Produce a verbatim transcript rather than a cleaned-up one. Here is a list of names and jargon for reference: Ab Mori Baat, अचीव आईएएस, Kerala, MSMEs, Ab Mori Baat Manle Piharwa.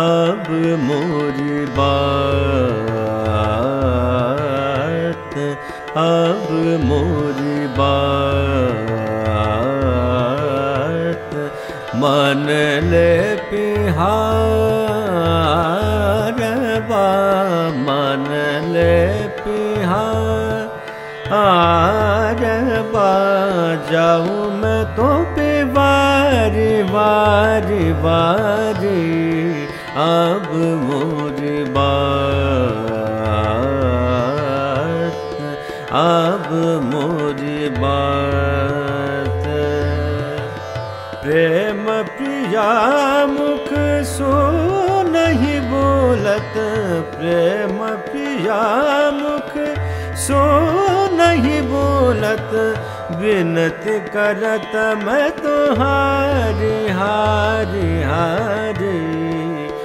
अब मोरी बात, अब मोरी बात, मन ले पिहारवा, मन ले पिहारवा, जाऊँ मैं तो पे वारी वारी वारी। अब मोरी बात, अब मोरी बात, प्रेम प्रिया मुख सो नहीं बोलत, प्रेम प्रिया मुख सो नहीं बोलत, विनती करत मैं तो हारी हारी हारी।